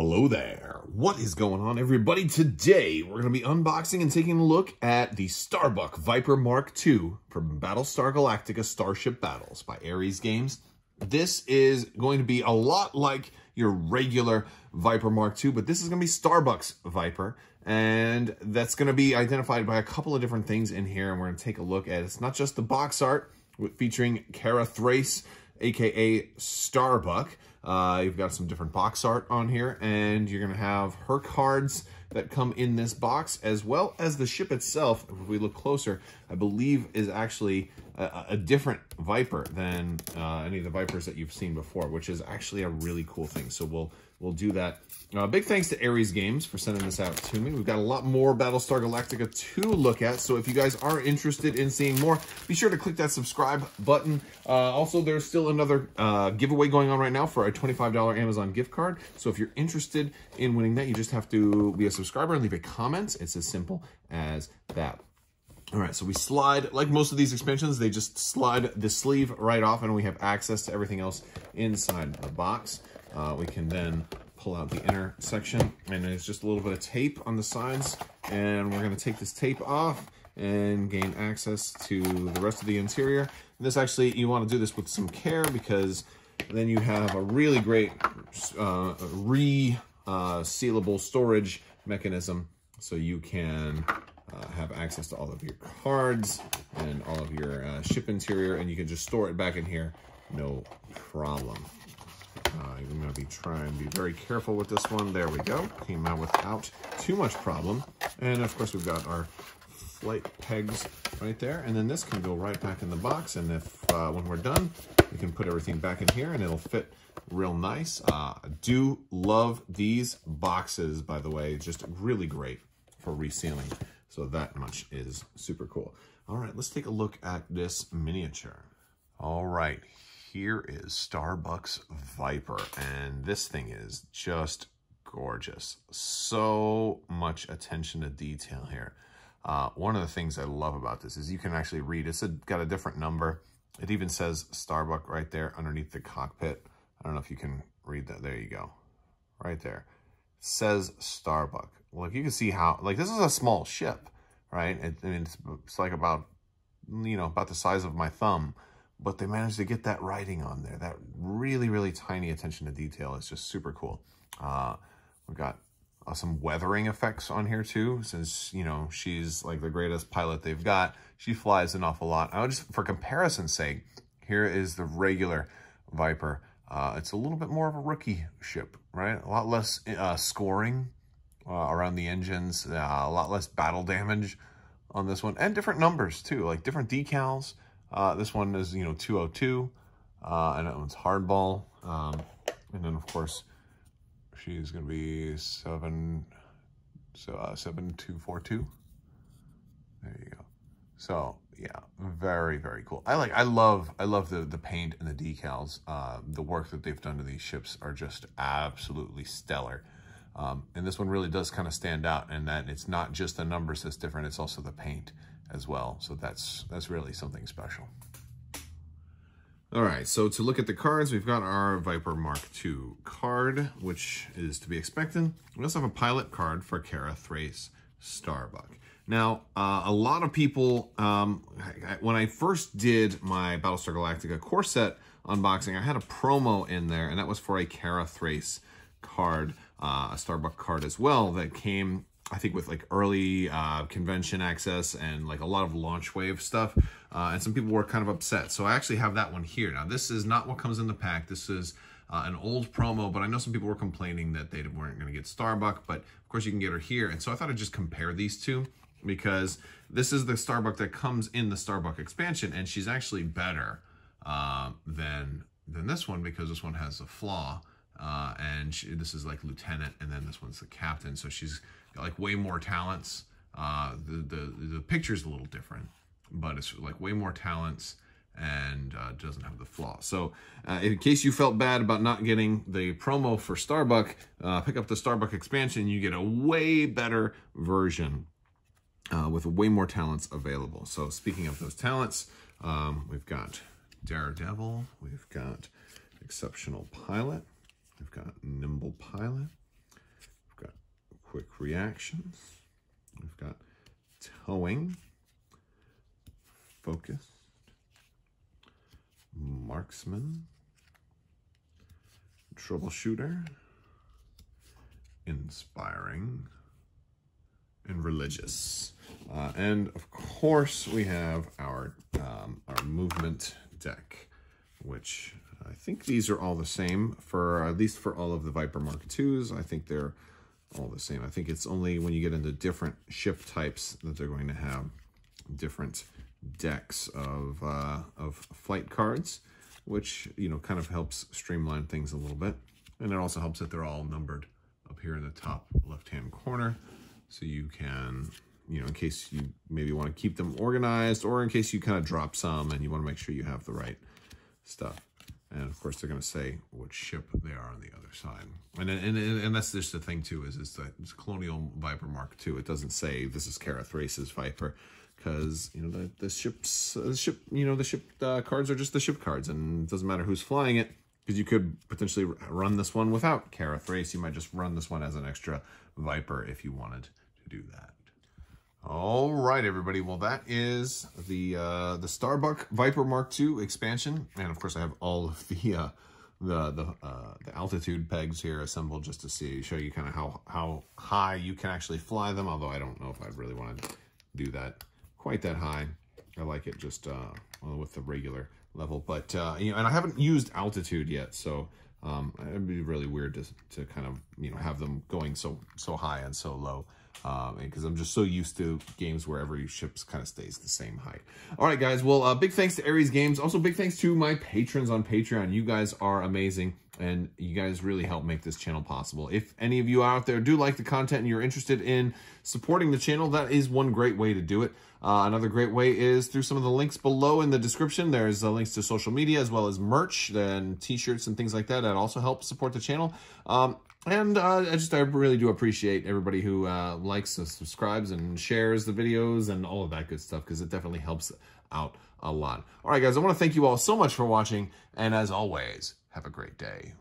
Hello there, what is going on everybody? Today we're going to be unboxing and taking a look at the Starbuck Viper Mark II from Battlestar Galactica Starship Battles by Ares Games. This is going to be a lot like your regular Viper Mark II, but this is going to be Starbuck's Viper, and that's going to be identified by a couple of different things in here, and we're going to take a look at it. It's not just the box art featuring Kara Thrace, aka Starbuck. You've got some different box art on here, and you're going to have her cards that come in this box, as well as the ship itself. If we look closer, I believe is actually a different Viper than any of the Vipers that you've seen before, which is actually a really cool thing. So we'll do that. Big thanks to Ares Games for sending this out to me. We've got a lot more Battlestar Galactica to look at, so if you guys are interested in seeing more, be sure to click that subscribe button. Also, there's still another giveaway going on right now for a $25 Amazon gift card. So if you're interested in winning that, you just have to be a subscriber and leave a comment. It's as simple as that. All right, so we slide, like most of these expansions, they just slide the sleeve right off, and we have access to everything else inside the box. We can then pull out the inner section, and there's just a little bit of tape on the sides, and we're going to take this tape off and gain access to the rest of the interior. And this actually, you want to do this with some care, because then you have a really great sealable storage mechanism, so you can have access to all of your cards and all of your ship interior, and you can just store it back in here, no problem. I'm going to be trying to be very careful with this one. There we go. Came out without too much problem. And of course, we've got our flight pegs right there. And then this can go right back in the box. And if when we're done, we can put everything back in here and it'll fit real nice. I do love these boxes, by the way. Just really great for resealing. So that much is super cool. All right, let's take a look at this miniature. All right. Here is Starbuck's Viper, and this thing is just gorgeous. So much attention to detail here. One of the things I love about this is you can actually read. It's got a different number. It even says Starbuck right there underneath the cockpit. I don't know if you can read that. There you go. Right there. It says Starbuck. Look, you can see how, like, this is a small ship, right? It's like about, you know, about the size of my thumb. But they managed to get that writing on there. That really, really tiny attention to detail is just super cool. We've got some weathering effects on here too, since, you know, she's like the greatest pilot they've got. She flies an awful lot. I would just, for comparison's sake, here is the regular Viper. It's a little bit more of a rookie ship, right? A lot less scoring around the engines, a lot less battle damage on this one, and different numbers too, like different decals. This one is, you know, 202, and that one's hardball. And then, of course, she's going to be 7242. There you go. So, yeah, very, very cool. I love the paint and the decals. The work that they've done to these ships are just absolutely stellar. And this one really does kind of stand out in that it's not just the numbers that's different, it's also the paint as well. So that's really something special. All right, so to look at the cards, we've got our Viper Mark II card, which is to be expected. We also have a pilot card for Kara Thrace Starbuck. Now, a lot of people, when I first did my Battlestar Galactica core set unboxing, I had a promo in there, and that was for a Kara Thrace card, a Starbuck card as well, that came, I think, with like early convention access and like a lot of launch wave stuff. And some people were kind of upset. So I actually have that one here. Now, this is not what comes in the pack. This is an old promo, but I know some people were complaining that they weren't going to get Starbuck, but of course you can get her here. And so I thought I'd just compare these two, because this is the Starbuck that comes in the Starbuck expansion, and she's actually better than this one, because this one has a flaw. And this is like lieutenant, and then this one's the captain. So she's got like way more talents. The picture's a little different, but it's like way more talents, and doesn't have the flaw. So in case you felt bad about not getting the promo for Starbuck, pick up the Starbuck expansion. You get a way better version with way more talents available. So speaking of those talents, we've got Daredevil. We've got Exceptional Pilot. We've got Nimble Pilot. quick reactions. We've got towing, focused, marksman, troubleshooter, inspiring, and religious. And of course we have our movement deck, which I think these are all the same for, at least for all of the Viper Mark IIs. I think they're all the same. I think it's only when you get into different ship types that they're going to have different decks of flight cards, which, you know, kind of helps streamline things a little bit. And it also helps that they're all numbered up here in the top left-hand corner. So you can, you know, in case you maybe want to keep them organized, or in case you kind of drop some and you want to make sure you have the right stuff. And of course, they're going to say what ship they are on the other side. And that's just the thing too, is that it's Colonial Viper Mark II. It doesn't say this is Kara Thrace's Viper, because, you know, the ship cards are just the ship cards, and it doesn't matter who's flying it, because you could potentially run this one without Kara Thrace. You might just run this one as an extra Viper if you wanted to do that. All right, everybody. Well, that is the Starbuck Viper Mark II expansion, and of course, I have all of the altitude pegs here assembled just to show you kind of how high you can actually fly them. Although I don't know if I really want to do that quite that high. I like it just with the regular level, but you know, and I haven't used altitude yet, so it'd be really weird to kind of, you know, have them going so high and so low. Because I'm just so used to games where every ship kind of stays the same height. All right, guys. Well, big thanks to Ares Games. Also, big thanks to my patrons on Patreon. You guys are amazing, and you guys really help make this channel possible. If any of you out there do like the content and you're interested in supporting the channel, that is one great way to do it. Another great way is through some of the links below in the description. There's links to social media as well as merch and t-shirts and things like that. That also helps support the channel. I really do appreciate everybody who likes and subscribes and shares the videos and all of that good stuff, because it definitely helps out a lot. All right, guys, I want to thank you all so much for watching, and as always, have a great day.